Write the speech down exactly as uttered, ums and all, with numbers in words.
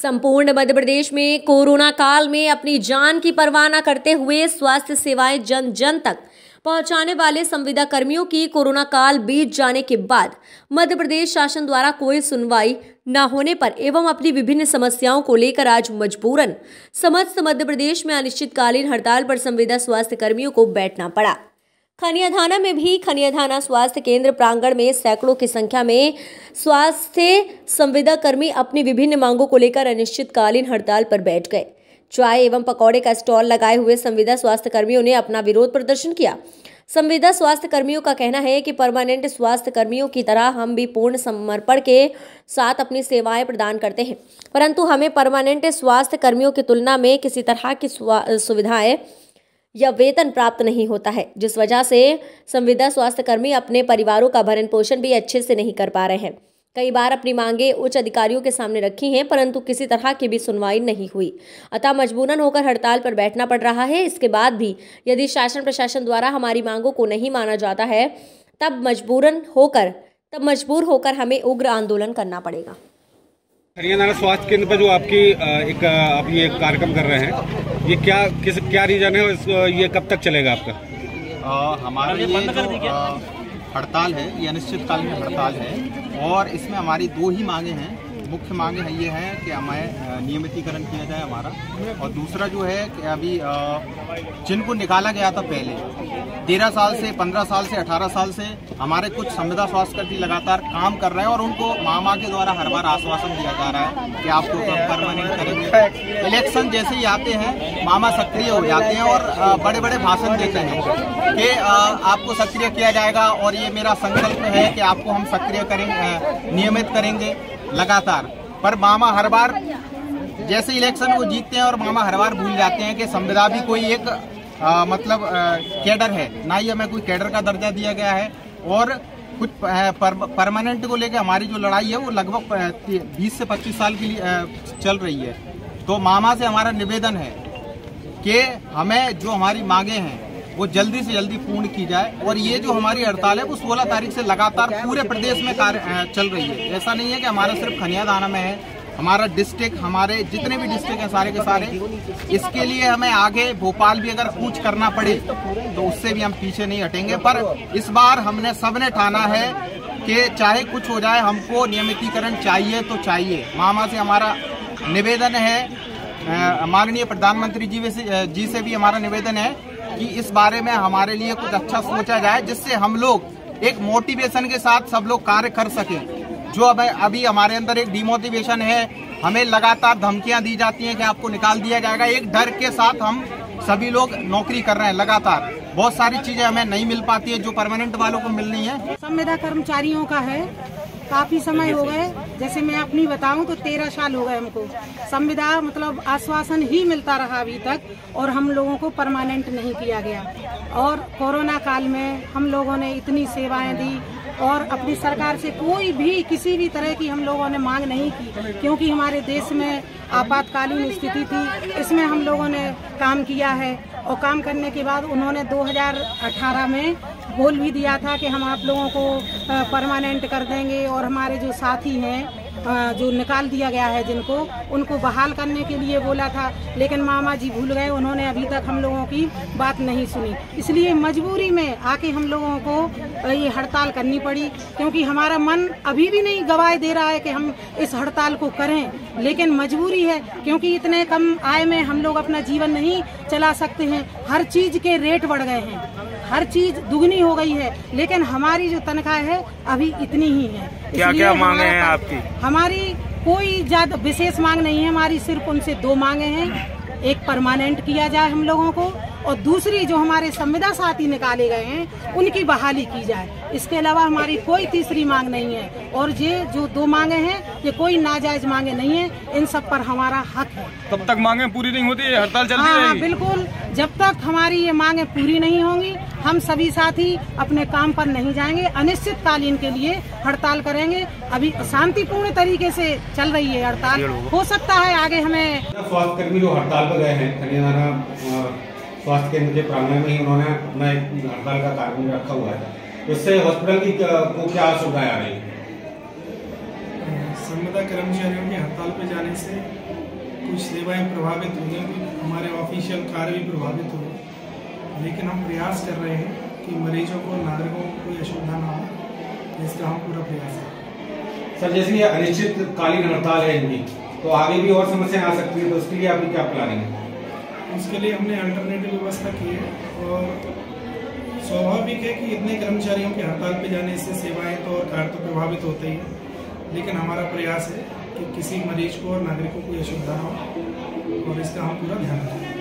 संपूर्ण मध्य प्रदेश में कोरोना काल में अपनी जान की परवाह न करते हुए स्वास्थ्य सेवाएं जन जन तक पहुंचाने वाले संविदा कर्मियों की कोरोना काल बीत जाने के बाद मध्य प्रदेश शासन द्वारा कोई सुनवाई न होने पर एवं अपनी विभिन्न समस्याओं को लेकर आज मजबूरन समस्त मध्य प्रदेश में अनिश्चितकालीन हड़ताल पर संविदा स्वास्थ्य कर्मियों को बैठना पड़ा। खनियाधाना में भी खनियाधाना स्वास्थ्य केंद्र प्रांगण में सैकड़ों की संख्या में स्वास्थ्य संविदा कर्मी अपनी विभिन्न मांगों को लेकर अनिश्चितकालीन हड़ताल पर बैठ गए। चाय एवं पकौड़े का स्टॉल लगाए हुए संविदा स्वास्थ्य कर्मियों ने अपना विरोध प्रदर्शन किया। संविदा स्वास्थ्य कर्मियों का कहना है कि परमानेंट स्वास्थ्य कर्मियों की तरह हम भी पूर्ण समर्पण के साथ अपनी सेवाएं प्रदान करते हैं, परंतु हमें परमानेंट स्वास्थ्य कर्मियों की तुलना में किसी तरह की सुविधाएं या वेतन प्राप्त नहीं होता है, जिस वजह से संविदा स्वास्थ्य कर्मी अपने परिवारों का भरण पोषण भी अच्छे से नहीं कर पा रहे हैं। कई बार अपनी मांगें उच्च अधिकारियों के सामने रखी हैं, परंतु किसी तरह की भी सुनवाई नहीं हुई, अतः मजबूरन होकर हड़ताल पर बैठना पड़ रहा है। इसके बाद भी यदि शासन प्रशासन द्वारा हमारी मांगों को नहीं माना जाता है तब मजबूरन होकर तब मजबूर होकर हमें उग्र आंदोलन करना पड़ेगा। हरियाणा स्वास्थ्य केंद्र पर जो आपकी एक आप ये कार्यक्रम कर रहे हैं, ये क्या किस क्या रीजन है और ये कब तक चलेगा आपका? आ, हमारा ये हड़ताल है, ये अनिश्चितकालीन हड़ताल है और इसमें हमारी दो ही मांगे हैं। मुख्य मांगे हैं ये हैं कि हमें नियमितीकरण किया जाए हमारा, और दूसरा जो है कि अभी जिनको निकाला गया था पहले तेरह साल से पंद्रह साल से अठारह साल से हमारे कुछ संविदा स्वास्थ्यकर्मी लगातार काम कर रहे हैं और उनको मामा के द्वारा हर बार आश्वासन दिया जा रहा है कि आपको परमानेंट करेंगे। इलेक्शन जैसे ही आते हैं मामा सक्रिय हो जाते हैं और बड़े बड़े भाषण देते हैं कि आपको सक्रिय किया जाएगा और ये मेरा संकल्प है कि आपको हम सक्रिय करेंगे, नियमित करेंगे लगातार। पर मामा हर बार जैसे इलेक्शन वो जीतते हैं और मामा हर बार भूल जाते हैं कि संविदा भी कोई एक आ, मतलब कैडर है, ना ही हमें कोई कैडर का दर्जा दिया गया है। और कुछ पर, परमानेंट को लेकर हमारी जो लड़ाई है वो लगभग बीस से पच्चीस साल की आ, चल रही है। तो मामा से हमारा निवेदन है कि हमें जो हमारी मांगे हैं वो जल्दी से जल्दी पूर्ण की जाए और ये जो हमारी हड़ताल है वो सोलह तारीख से लगातार पूरे प्रदेश में कार्य चल रही है। ऐसा नहीं है कि हमारा सिर्फ खनियाधाना में है, हमारा डिस्ट्रिक्ट हमारे जितने भी डिस्ट्रिक्ट हैं सारे के सारे। इसके लिए हमें आगे भोपाल भी अगर कूच करना पड़े तो उससे भी हम पीछे नहीं हटेंगे। पर इस बार हमने सबने ठाना है कि चाहे कुछ हो जाए हमको नियमितीकरण चाहिए तो चाहिए। मामा से हमारा निवेदन है, माननीय प्रधानमंत्री जी से जी से भी हमारा निवेदन है कि इस बारे में हमारे लिए कुछ अच्छा सोचा जाए जिससे हम लोग एक मोटिवेशन के साथ सब लोग कार्य कर सकें। जो अब अभी हमारे अंदर एक डिमोटिवेशन है, हमें लगातार धमकियां दी जाती हैं कि आपको निकाल दिया जाएगा। एक डर के साथ हम सभी लोग नौकरी कर रहे हैं लगातार, बहुत सारी चीजें हमें नहीं मिल पाती है जो परमानेंट वालों को मिलनी है। संविदा कर्मचारियों का है, काफी समय हो गए, जैसे मैं अपनी बताऊं तो तेरह साल हो गए हमको संविदा मतलब आश्वासन ही मिलता रहा अभी तक और हम लोगों को परमानेंट नहीं किया गया। और कोरोना काल में हम लोगों ने इतनी सेवाएं दी और अपनी सरकार से कोई भी किसी भी तरह की हम लोगों ने मांग नहीं की, क्योंकि हमारे देश में आपातकालीन स्थिति थी, इसमें हम लोगों ने काम किया है। और काम करने के बाद उन्होंने दो हज़ार अठारह में बोल भी दिया था कि हम आप लोगों को परमानेंट कर देंगे और हमारे जो साथी हैं जो निकाल दिया गया है जिनको, उनको बहाल करने के लिए बोला था, लेकिन मामा जी भूल गए, उन्होंने अभी तक हम लोगों की बात नहीं सुनी। इसलिए मजबूरी में आके हम लोगों को ये हड़ताल करनी पड़ी, क्योंकि हमारा मन अभी भी नहीं गवाही दे रहा है कि हम इस हड़ताल को करें, लेकिन मजबूरी है क्योंकि इतने कम आय में हम लोग अपना जीवन नहीं चला सकते हैं। हर चीज के रेट बढ़ गए हैं, हर चीज दुगनी हो गई है, लेकिन हमारी जो तनख्वाह है अभी इतनी ही है। क्या क्या मांगे हैं आपकी? हमारी कोई ज्यादा विशेष मांग नहीं है, हमारी सिर्फ उनसे दो मांगे हैं, एक परमानेंट किया जाए हम लोगों को और दूसरी जो हमारे संविदा साथी निकाले गए हैं उनकी बहाली की जाए। इसके अलावा हमारी कोई तीसरी मांग नहीं है और ये जो दो मांगे हैं ये कोई नाजायज मांगे नहीं है, इन सब पर हमारा हक है। तब तक मांगे पूरी नहीं होती हड़ताल चलती रहेगी? हाँ बिल्कुल, जब तक हमारी ये मांगे पूरी नहीं होंगी हम सभी साथी अपने काम पर नहीं जाएंगे, अनिश्चितकालीन के लिए हड़ताल करेंगे। अभी शांतिपूर्ण तरीके से चल रही है हड़ताल, हो सकता है आगे हमें। स्वास्थ्य कर्मी जो हड़ताल पर गए हैं स्वास्थ्य केंद्र के प्रांगण में ही उन्होंने अपना एक हड़ताल का कार्यक्रम रखा हुआ है, इससे हॉस्पिटल की क्या सुविधाएं आ रही है? संविदा कर्मचारियों की हड़ताल पर जाने से कुछ सेवाएं प्रभावित हुई हैं, कुछ हमारे ऑफिशियल कार्य भी प्रभावित हुए, लेकिन हम प्रयास कर रहे हैं कि मरीजों को, नागरिकों को कोई असुविधा ना हो, इसका हम पूरा प्रयास है। सर, जैसे ये अनिश्चितकालीन हड़ताल है इनकी, तो आगे भी और समस्याएं आ सकती है, तो उसके लिए आपकी क्या प्लानिंग है? उसके लिए हमने अल्टरनेटिव व्यवस्था की है और स्वाभाविक है कि इतने कर्मचारियों के हड़ताल पे जाने से सेवाएं तो और कार्य तो प्रभावित होते ही हैं, लेकिन हमारा प्रयास है कि किसी मरीज को और नागरिकों को असुविधा ना हो और इसका हम पूरा ध्यान रखें।